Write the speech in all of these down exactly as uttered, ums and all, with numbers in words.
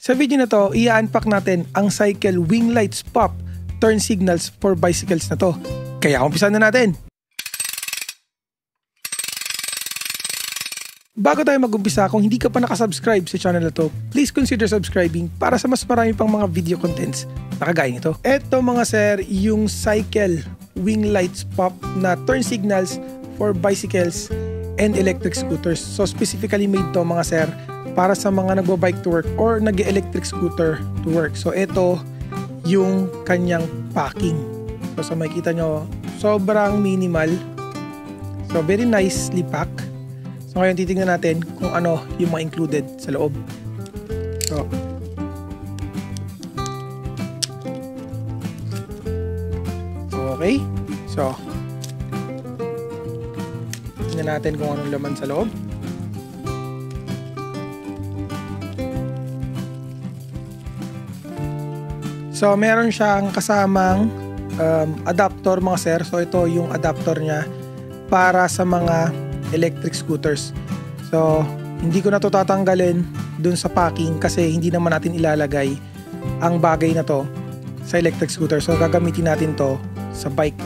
Sa video na to, i-unpack natin ang C Y C L Wing Lights Pop turn signals for bicycles na to. Kaya umpisan na natin! Bago tayo mag-umpisa, kung hindi ka pa nakasubscribe sa channel na to, please consider subscribing para sa mas marami pang mga video contents na kagaya nito. Eto mga sir, yung C Y C L Wing Lights Pop na turn signals for bicycles and electric scooters. So specifically made to mga sir para sa mga nagwa-bike to work or nag-electric scooter to work. So ito yung kanyang packing. So sa makikita nyo, sobrang minimal. So very nicely packed. So ngayon titingnan natin kung ano yung mga included sa loob. So okay. So tingnan natin kung anong laman sa loob. So meron siyang kasamang um, adapter mga sir. So ito yung adapter niya para sa mga electric scooters. So hindi ko na to tatanggalin dun sa packing kasi hindi naman natin ilalagay ang bagay na to sa electric scooter. So gagamitin natin to sa bike.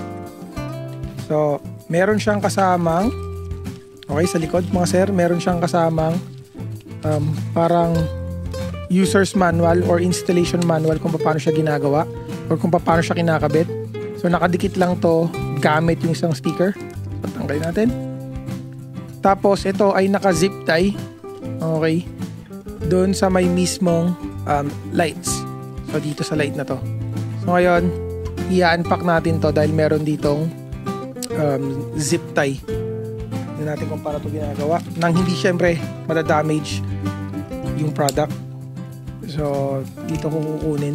So meron siyang kasamang, okay, sa likod mga sir, meron siyang kasamang um, parang user's manual or installation manual kung paano siya ginagawa or kung paano siya kinakabit. So nakadikit lang to gamit yung isang sticker. Patanggalin natin. Tapos ito ay naka-zip tie. Okay. Doon sa may mismong um, lights. So dito sa light na to. So ngayon, i-unpack natin to dahil meron ditong um, zip tie. Natin kung paano ito ginagawa nang hindi syempre madadamage yung product. So dito ko kukunin,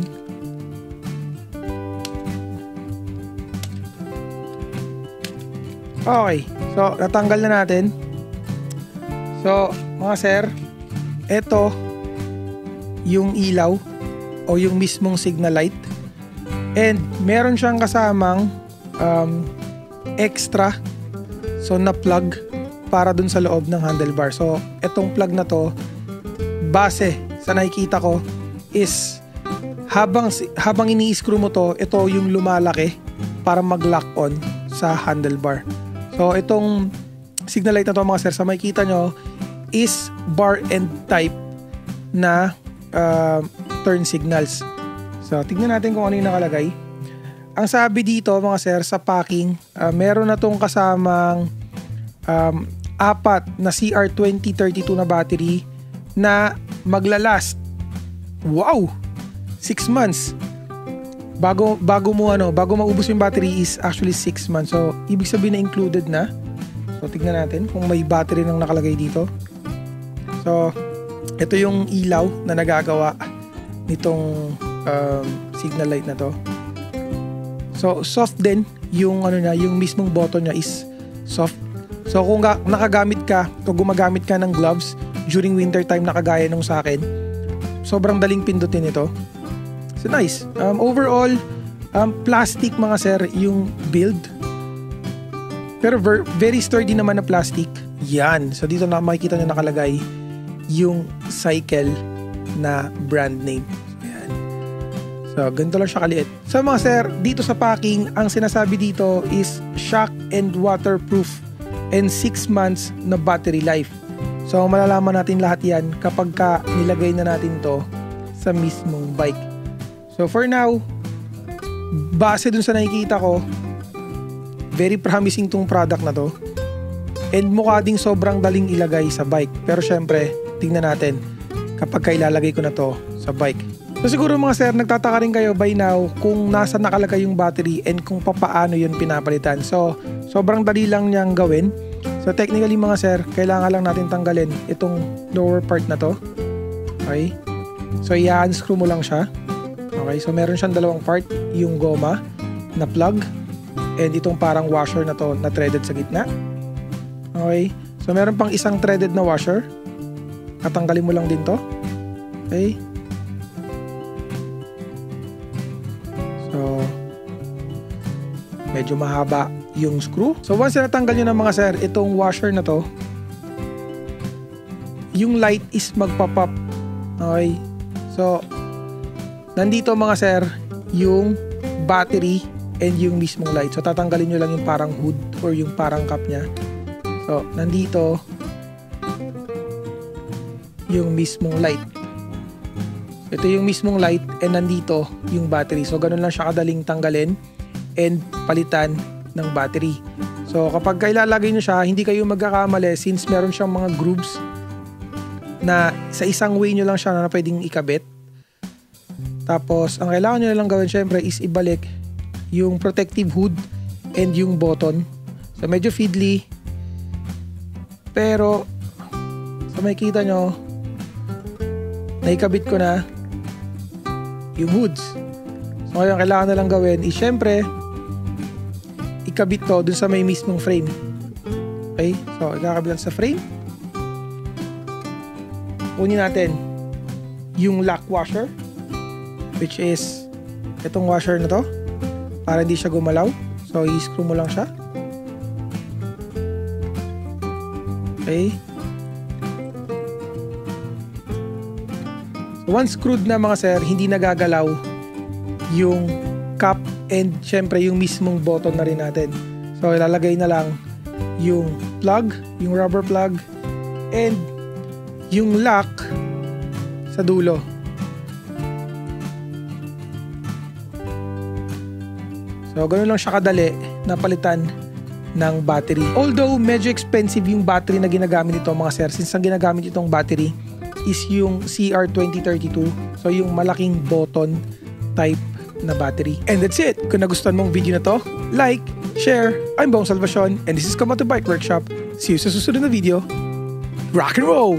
okay, so natanggal na natin. So mga sir, eto yung ilaw o yung mismong signal light, and meron siyang kasamang um, extra so na plug para dun sa loob ng handlebar. So etong plug na to, base sa nakikita ko is habang habang ini-screw mo to, ito yung lumalaki para mag-lock on sa handlebar. So itong signal light na to mga sir, sa makikita nyo is bar end type na uh, turn signals. So tignan natin kung ano yung nakalagay. Ang sabi dito mga sir sa packing, uh, meron na tong kasamang um, apat na C R twenty thirty-two na battery na maglalast, wow, six months. Bago bago mo ano, bago maubos yung battery is actually six months. So ibig sabihin na included na. So tignan natin kung may battery nang nakalagay dito. So ito yung ilaw na nagagawa nitong um, signal light na to. So soft din yung ano na, yung mismong button niya is soft. So kung nakagamit ka o gumagamit ka ng gloves during winter time na kagaya nung sa akin, sobrang daling pindutin ito. So nice. Um, overall, um, plastic mga sir yung build. Pero very sturdy naman na plastic. Yan. So dito na makikita nyo nakalagay yung C Y C L na brand name. Yan. So ganito lang siya kaliit. So mga sir, dito sa packing, ang sinasabi dito is shock and waterproof and six months na battery life. So malalaman natin lahat yan kapag ka nilagay na natin to sa mismong bike. So for now, base dun sa nakikita ko, very promising tong product na to, and mukha ding sobrang daling ilagay sa bike. Pero syempre, tingnan natin kapag ka ilalagay ko na to sa bike. So siguro mga sir, nagtataka rin kayo by now kung nasa nakalagay yung battery and kung papaano yun pinapalitan. So sobrang dali lang niyang gawin. So technically mga sir, kailangan lang natin tanggalin itong lower part na to. Okay. So i-unscrew mo lang siya. Okay. So meron siyang dalawang part, yung goma na plug and itong parang washer na to na threaded sa gitna. Okay. So meron pang isang threaded na washer. Tatanggalin mo lang din to. Okay. So medyo mahaba yung screw. So once na natanggal nyo na mga sir itong washer na to, yung light is magpapop. Okay. So So, nandito mga sir, yung battery and yung mismong light. So, tatanggalin nyo lang yung parang hood or yung parang cap nya. So, nandito yung mismong light. Ito yung mismong light and nandito yung battery. So, ganun lang siya kadaling tanggalin and palitan ng battery. So, kapag kailalagay nyo siya, hindi kayo magkakamali since meron siyang mga grooves na sa isang way nyo lang siya na pwedeng ikabit. Tapos, ang kailangan nyo lang gawin syempre is ibalik yung protective hood and yung button. So, medyo fiddly. Pero, so makikita nyo, naikabit ko na yung hoods. So, ngayon, kailangan na lang gawin is syempre, ikabit to dun sa may mismong frame. Okay? So, ikakabit sa frame. Kunin natin yung lock washer, which is itong washer na to, para hindi siya gumalaw. So, i-screw mo lang siya. Okay. So, once screwed na mga sir, hindi nagagalaw yung cap and syempre yung mismong button na rin natin. So, ilalagay na lang yung plug, yung rubber plug and yung lock sa dulo. So, ganun lang siya kadali na palitan ng battery. Although, medyo expensive yung battery na ginagamit ito mga sir, since ang ginagamit itong battery is yung C R twenty thirty-two. So, yung malaking button type na battery. And that's it! Kung nagustuhan mong video na to, like, share. I'm Bong Salvacion and this is Kamote Bike Workshop. See you sa susunod na video. Rock and roll!